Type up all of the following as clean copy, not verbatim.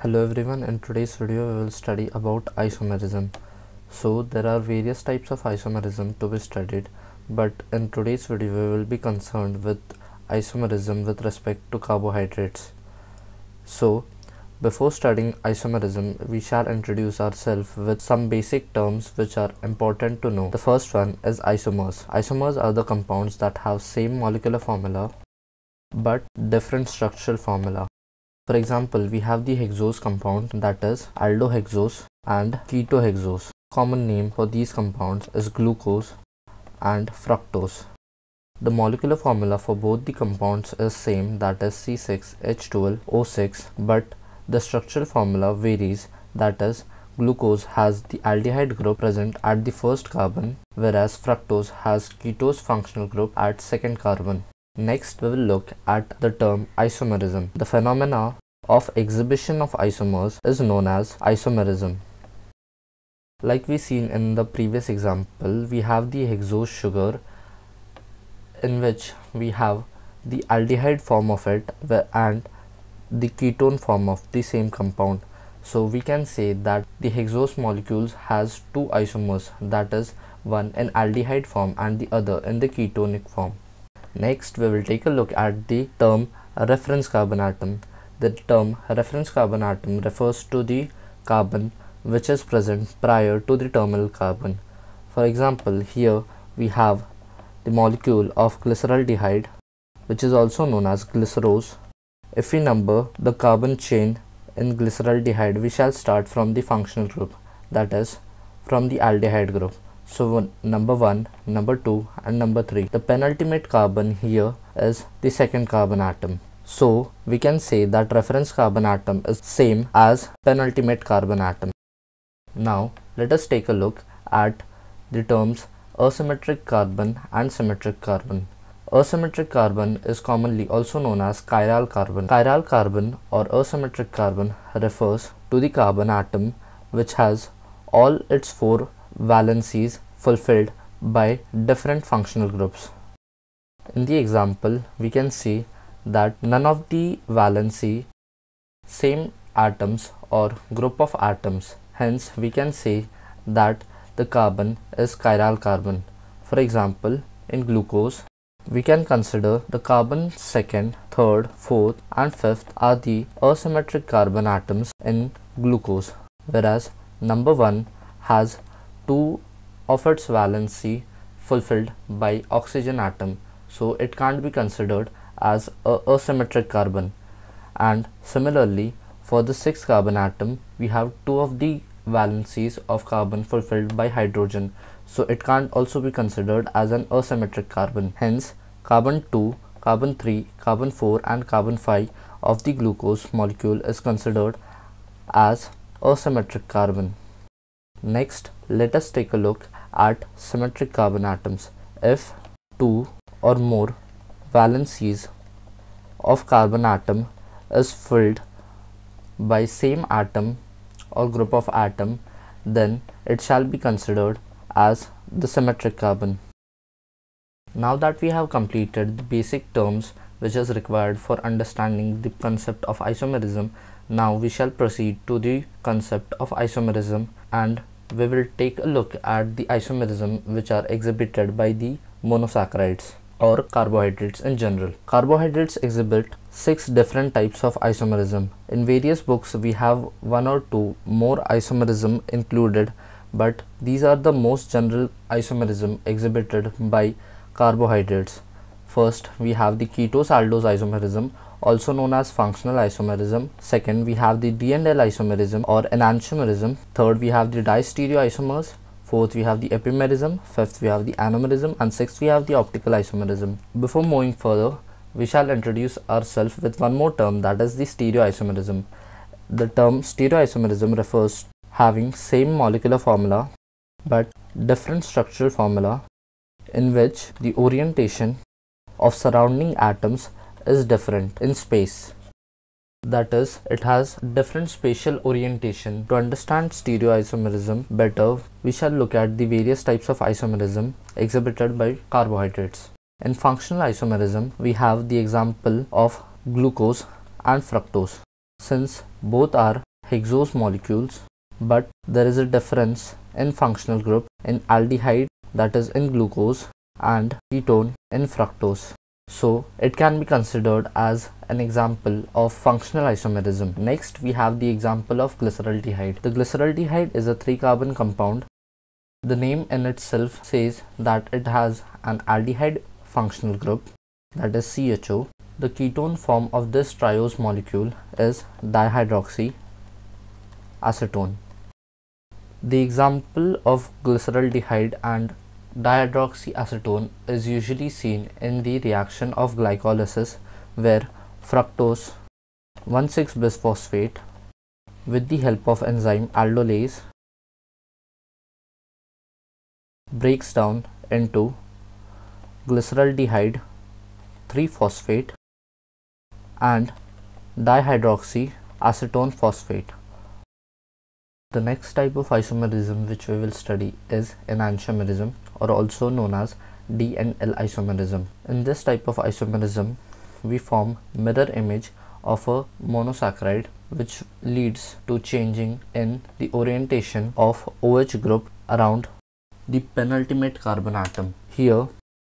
Hello everyone, in today's video we will study about isomerism. So there are various types of isomerism to be studied, but in today's video we will be concerned with isomerism with respect to carbohydrates. So before studying isomerism, we shall introduce ourselves with some basic terms which are important to know. The first one is isomers. Isomers are the compounds that have same molecular formula but different structural formula. For example, we have the hexose compound, that is aldohexose and ketohexose. Common name for these compounds is glucose and fructose. The molecular formula for both the compounds is same, that is C6H12O6, but the structural formula varies, that is glucose has the aldehyde group present at the first carbon, whereas fructose has ketose functional group at second carbon. Next, we will look at the term isomerism. The phenomena of exhibition of isomers is known as isomerism. Like we seen in the previous example, we have the hexose sugar in which we have the aldehyde form of it and the ketone form of the same compound. So we can say that the hexose molecules has two isomers, that is one in aldehyde form and the other in the ketonic form. Next, we will take a look at the term reference carbon atom. The term reference carbon atom refers to the carbon which is present prior to the terminal carbon. For example, here we have the molecule of glyceraldehyde, which is also known as glycerose. If we number the carbon chain in glyceraldehyde, we shall start from the functional group, that is from the aldehyde group. So number 1, number 2 and number 3. The penultimate carbon here is the second carbon atom. So we can say that reference carbon atom is same as penultimate carbon atom. Now let us take a look at the terms asymmetric carbon and symmetric carbon. Asymmetric carbon is commonly also known as chiral carbon. Chiral carbon or asymmetric carbon refers to the carbon atom which has all its four valencies fulfilled by different functional groups. In the example, we can see that none of the valency same atoms or group of atoms. Hence, we can say that the carbon is chiral carbon. For example, in glucose, we can consider the carbon second, third, fourth and fifth are the asymmetric carbon atoms in glucose, whereas number 1 has two of its valency fulfilled by oxygen atom, so it can't be considered as a asymmetric carbon. And similarly, for the sixth carbon atom, we have two of the valencies of carbon fulfilled by hydrogen, so it can't also be considered as an asymmetric carbon. Hence, carbon 2, carbon 3, carbon 4 and carbon 5 of the glucose molecule is considered as asymmetric carbon. Next, let us take a look at symmetric carbon atoms. If two or more valencies of carbon atom is filled by same atom or group of atom, then it shall be considered as the symmetric carbon. Now that we have completed the basic terms which is required for understanding the concept of isomerism, now we shall proceed to the concept of isomerism, and we will take a look at the isomerism which are exhibited by the monosaccharides or carbohydrates in general. Carbohydrates exhibit 6 different types of isomerism. In various books we have 1 or 2 more isomerism included, but these are the most general isomerism exhibited by carbohydrates. First, we have the ketose-aldose isomerism, also known as functional isomerism. Second, we have the D and L isomerism or enantiomerism. Third, we have the diastereoisomers. Fourth, we have the epimerism. Fifth, we have the anomerism, and sixth, we have the optical isomerism. Before moving further, we shall introduce ourselves with one more term, that is the stereoisomerism. The term stereoisomerism refers to having same molecular formula but different structural formula, in which the orientation of surrounding atoms is different in space, that is it has different spatial orientation. To understand stereoisomerism better, we shall look at the various types of isomerism exhibited by carbohydrates. In functional isomerism, we have the example of glucose and fructose. Since both are hexose molecules, but there is a difference in functional group in aldehyde, that is in glucose, and ketone in fructose. So it can be considered as an example of functional isomerism. Next we have the example of glyceraldehyde. The glyceraldehyde is a 3-carbon compound. The name in itself says that it has an aldehyde functional group, that is CHO. The ketone form of this triose molecule is dihydroxyacetone. The example of glyceraldehyde and dihydroxyacetone is usually seen in the reaction of glycolysis, where fructose 1,6-bisphosphate with the help of enzyme aldolase breaks down into glyceraldehyde 3-phosphate and dihydroxyacetone phosphate. The next type of isomerism which we will study is enantiomerism, or also known as D and L isomerism. In this type of isomerism, we form mirror image of a monosaccharide, which leads to changing in the orientation of OH group around the penultimate carbon atom. Here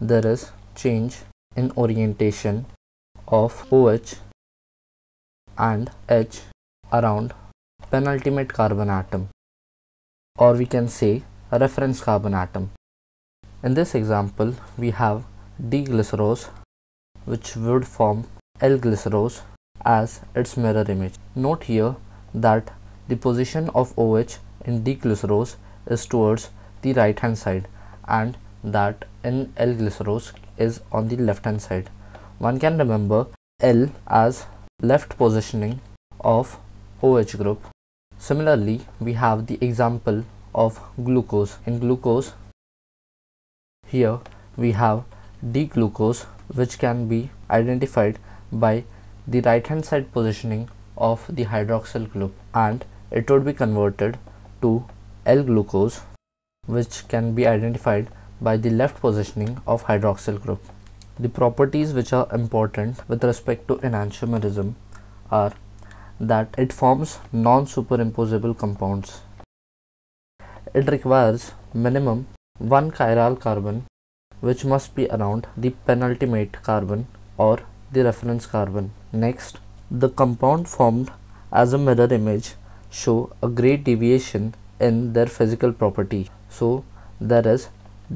there is change in orientation of OH and H around penultimate carbon atom, or we can say a reference carbon atom. In this example we have D glycerose, which would form L glycerose as its mirror image. Note here that the position of OH in D glycerose is towards the right hand side, and that in L glycerose is on the left hand side. One can remember L as left positioning of OH group. Similarly, we have the example of glucose. In glucose, here we have D-glucose, which can be identified by the right hand side positioning of the hydroxyl group, and it would be converted to L-glucose, which can be identified by the left positioning of hydroxyl group. The properties which are important with respect to enantiomerism are that it forms non-superimposable compounds. It requires minimum one chiral carbon, which must be around the penultimate carbon or the reference carbon. Next, the compound formed as a mirror image show a great deviation in their physical property. So there is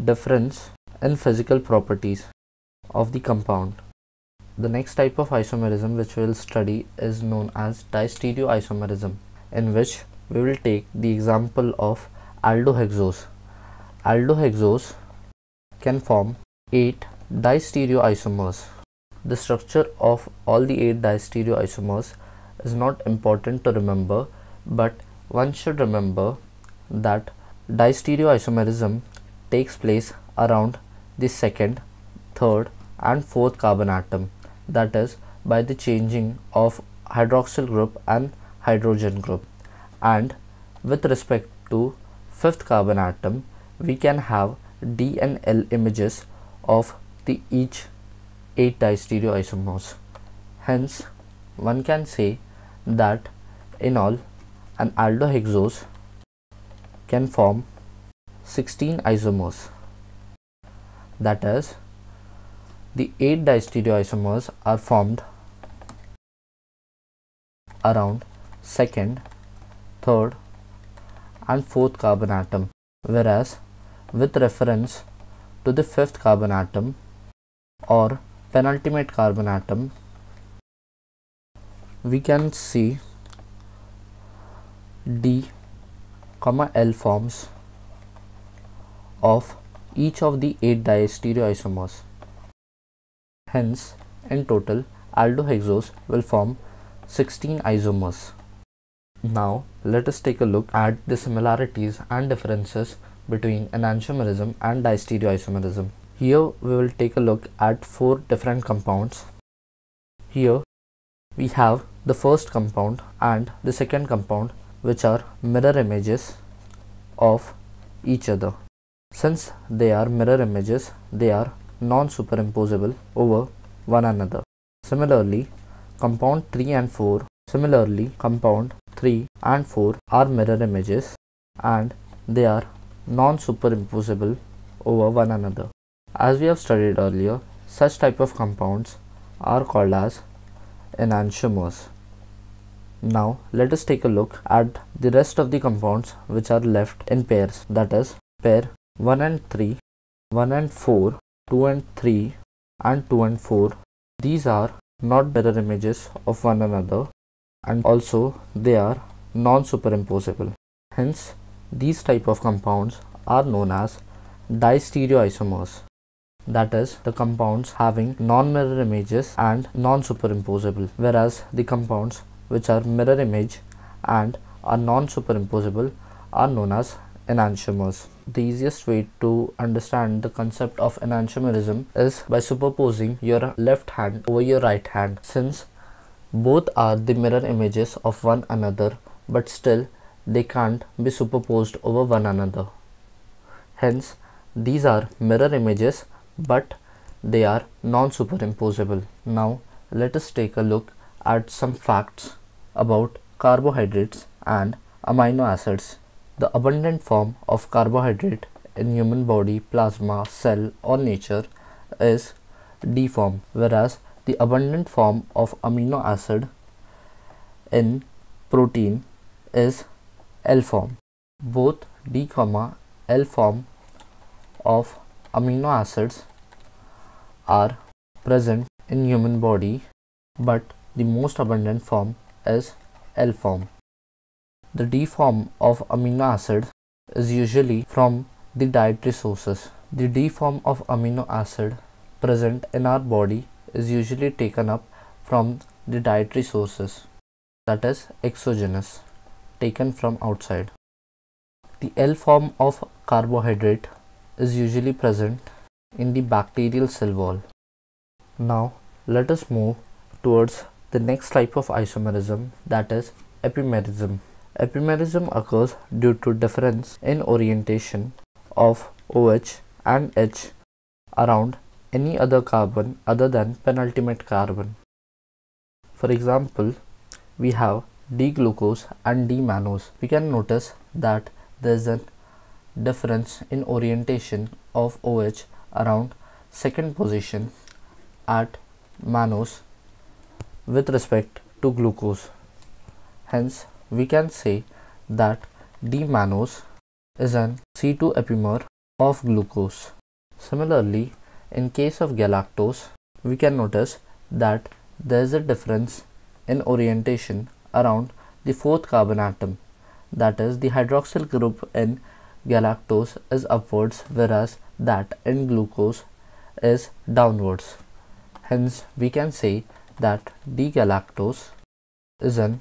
difference in physical properties of the compound. The next type of isomerism which we will study is known as diastereoisomerism, in which we will take the example of aldohexose. Aldohexose can form 8 diastereoisomers. The structure of all the 8 diastereoisomers is not important to remember, but one should remember that diastereoisomerism takes place around the 2nd, 3rd and 4th carbon atom, that is by the changing of hydroxyl group and hydrogen group. And with respect to 5th carbon atom, we can have D and L images of the each 8 diastereoisomers. Hence one can say that in all an aldohexose can form 16 isomers, that is the 8 diastereoisomers are formed around 2nd, 3rd and 4th carbon atom, whereas with reference to the 5th carbon atom or penultimate carbon atom, we can see D, L forms of each of the 8 diastereoisomers. Hence, in total, aldohexose will form 16 isomers. Now, let us take a look at the similarities and differences between enantiomerism and diastereoisomerism. Here, we will take a look at 4 different compounds. Here, we have the first compound and the second compound, which are mirror images of each other. Since they are mirror images, they are non-superimposable over one another. Similarly, compound 3 and 4, similarly compound 3 and 4 are mirror images and they are non-superimposable over one another. As we have studied earlier, such type of compounds are called as enantiomers. Now let us take a look at the rest of the compounds which are left in pairs, that is pair 1 and 3, 1 and 4, 2 and 3 and 2 and 4. These are not mirror images of one another and also they are non-superimposable. Hence, these type of compounds are known as diastereoisomers, that is the compounds having non-mirror images and non-superimposable, whereas the compounds which are mirror image and are non-superimposable are known as enantiomers. The easiest way to understand the concept of enantiomerism is by superposing your left hand over your right hand, since both are the mirror images of one another but still they can't be superposed over one another. Hence, these are mirror images but they are non-superimposable. Now let us take a look at some facts about carbohydrates and amino acids. The abundant form of carbohydrate in human body, plasma, cell or nature is D form, whereas the abundant form of amino acid in protein is L form. Both D, L form of amino acids are present in human body, but the most abundant form is L form. The D form of amino acid is usually from the dietary sources. The D form of amino acid present in our body is usually taken up from the dietary sources, that is exogenous, taken from outside. The L form of carbohydrate is usually present in the bacterial cell wall. Now let us move towards the next type of isomerism, that is epimerism. Epimerism occurs due to difference in orientation of OH and H around any other carbon other than penultimate carbon. For example, we have D-glucose and D mannose. We can notice that there is a difference in orientation of OH around second position at mannose with respect to glucose. Hence, we can say that D mannose is an C2 epimer of glucose. Similarly, in case of galactose, we can notice that there is a difference in orientation around the fourth carbon atom, that is the hydroxyl group in galactose is upwards, whereas that in glucose is downwards. Hence, we can say that D galactose is an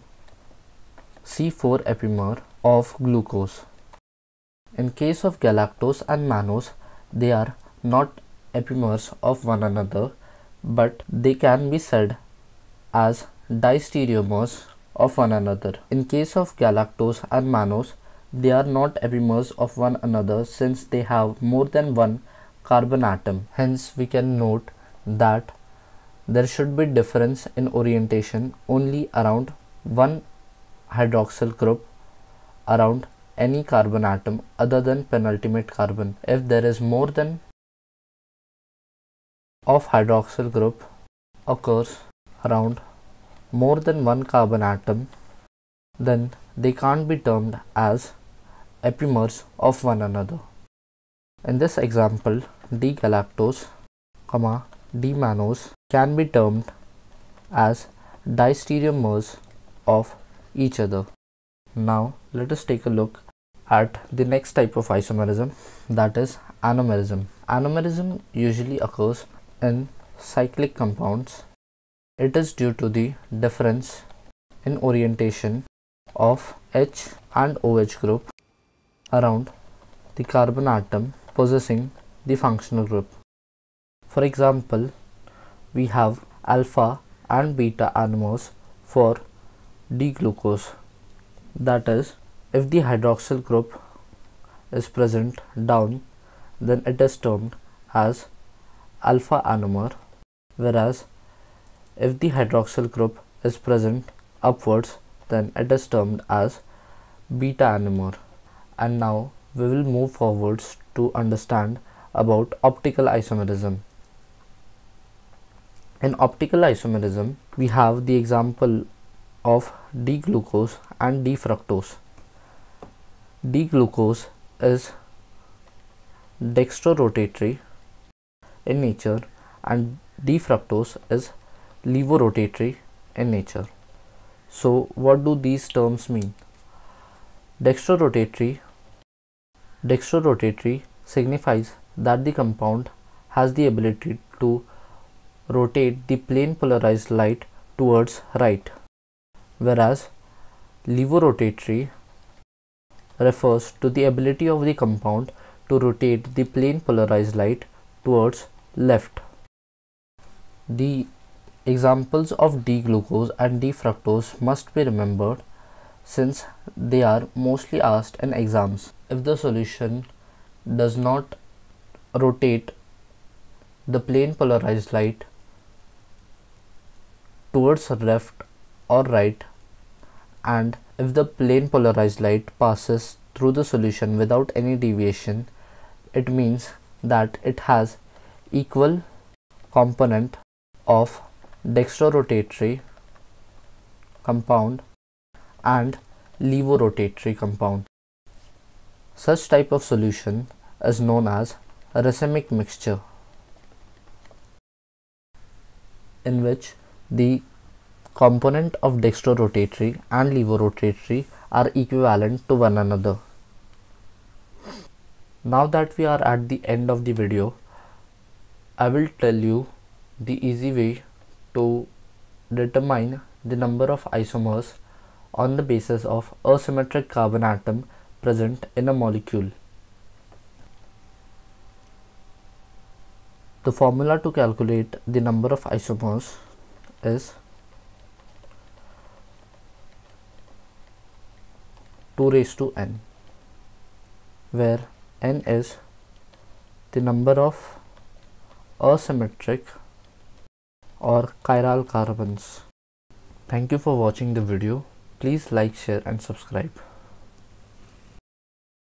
C4 epimer of glucose. In case of galactose and mannose, they are not epimers of one another, but they can be said as diastereomers of one another. In case of galactose and mannose, they are not epimers of one another since they have more than one carbon atom. Hence, we can note that there should be difference in orientation only around one hydroxyl group around any carbon atom other than penultimate carbon. If there is more than of hydroxyl group occurs around more than one carbon atom, then they can't be termed as epimers of one another. In this example, D galactose, D mannose can be termed as diastereomers of each other. Now let us take a look at the next type of isomerism, that is anomerism. Anomerism usually occurs in cyclic compounds. It is due to the difference in orientation of H and OH group around the carbon atom possessing the functional group. For example, we have alpha and beta anomers for D-glucose. That is, if the hydroxyl group is present down, then it is termed as alpha anomer, whereas if the hydroxyl group is present upwards, then it is termed as beta anomer. And now we will move forwards to understand about optical isomerism. In optical isomerism, we have the example of D-glucose and D-fructose. D-glucose is dextrorotatory in nature and D-fructose is levorotatory in nature. So what do these terms mean? Dextrorotatory signifies that the compound has the ability to rotate the plane polarized light towards right, whereas levorotatory refers to the ability of the compound to rotate the plane polarized light towards left. The examples of D-glucose and D-fructose must be remembered since they are mostly asked in exams. If the solution does not rotate the plane polarized light towards left or right, and if the plane polarized light passes through the solution without any deviation, it means that it has equal component of dextrorotatory compound and levorotatory compound. Such type of solution is known as a racemic mixture, in which the component of dextrorotatory and levorotatory are equivalent to one another. Now that we are at the end of the video, I will tell you the easy way to determine the number of isomers on the basis of asymmetric carbon atom present in a molecule. The formula to calculate the number of isomers is 2 raised to n, where n is the number of asymmetric or chiral carbons. Thank you for watching the video. Please like, share and subscribe.